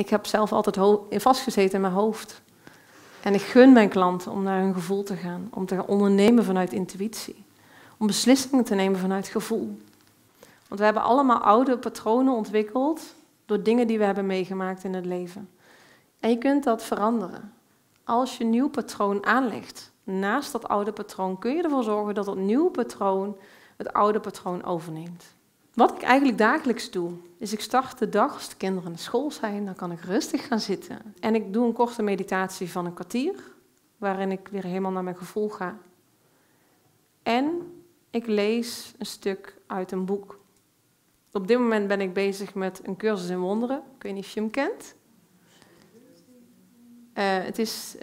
Ik heb zelf altijd vastgezeten in mijn hoofd. En ik gun mijn klanten om naar hun gevoel te gaan. Om te gaan ondernemen vanuit intuïtie. Om beslissingen te nemen vanuit gevoel. Want we hebben allemaal oude patronen ontwikkeld door dingen die we hebben meegemaakt in het leven. En je kunt dat veranderen. Als je een nieuw patroon aanlegt, naast dat oude patroon, kun je ervoor zorgen dat dat nieuwe patroon het oude patroon overneemt. Wat ik eigenlijk dagelijks doe, is ik start de dag als de kinderen naar school zijn, dan kan ik rustig gaan zitten. En ik doe een korte meditatie van een kwartier, waarin ik weer helemaal naar mijn gevoel ga. En ik lees een stuk uit een boek. Op dit moment ben ik bezig met Een Cursus in Wonderen. Ik weet niet of je hem kent. Het is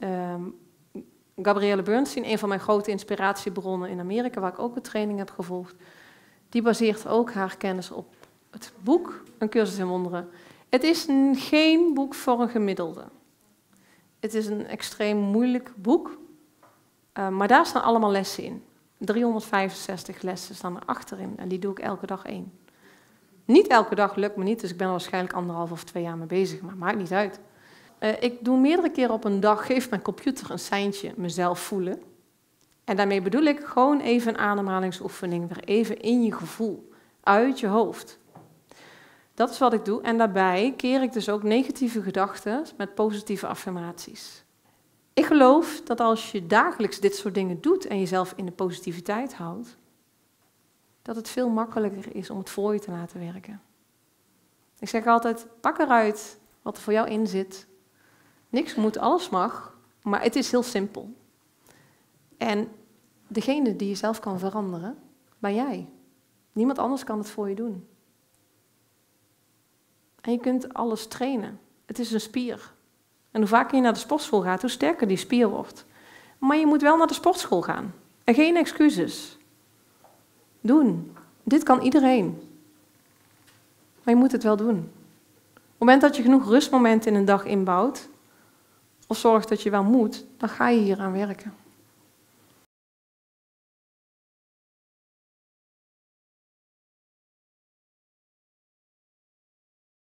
Gabrielle Bernstein, een van mijn grote inspiratiebronnen in Amerika, waar ik ook een training heb gevolgd. Die baseert ook haar kennis op het boek Een Cursus in Wonderen. Het is geen boek voor een gemiddelde. Het is een extreem moeilijk boek, maar daar staan allemaal lessen in. 365 lessen staan er achterin en die doe ik elke dag één. Niet elke dag lukt me niet, dus ik ben er waarschijnlijk 1,5 of 2 jaar mee bezig, maar maakt niet uit. Ik doe meerdere keren op een dag, geef mijn computer een seintje, mezelf voelen. En daarmee bedoel ik gewoon even een ademhalingsoefening, weer even in je gevoel, uit je hoofd. Dat is wat ik doe en daarbij keer ik dus ook negatieve gedachten met positieve affirmaties. Ik geloof dat als je dagelijks dit soort dingen doet en jezelf in de positiviteit houdt, dat het veel makkelijker is om het voor je te laten werken. Ik zeg altijd, pak eruit wat er voor jou in zit. Niks moet, alles mag, maar het is heel simpel. En degene die jezelf kan veranderen, ben jij. Niemand anders kan het voor je doen. En je kunt alles trainen. Het is een spier. En hoe vaker je naar de sportschool gaat, hoe sterker die spier wordt. Maar je moet wel naar de sportschool gaan. En geen excuses. Doen. Dit kan iedereen. Maar je moet het wel doen. Op het moment dat je genoeg rustmomenten in een dag inbouwt, of zorgt dat je wel moet, dan ga je hieraan werken.